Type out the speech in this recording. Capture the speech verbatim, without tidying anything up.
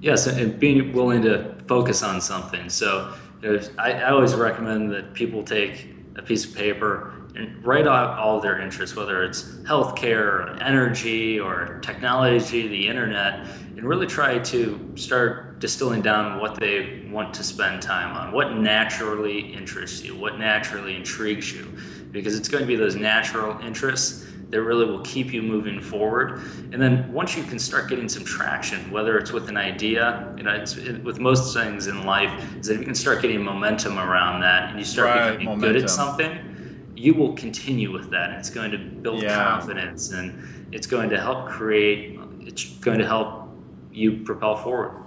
Yes, and being willing to focus on something. So you know, I, I always recommend that people take a piece of paper and write out all their interests, whether it's healthcare, or energy, or technology, the internet, and really try to start distilling down what they want to spend time on, what naturally interests you, what naturally intrigues you, because it's going to be those natural interests that really will keep you moving forward. And then once you can start getting some traction, whether it's with an idea, you know, it's it, with most things in life, is that if you can start getting momentum around that and you start right, becoming momentum. good at something, you will continue with that. And it's going to build yeah. confidence, and it's going to help create, it's going to help you propel forward.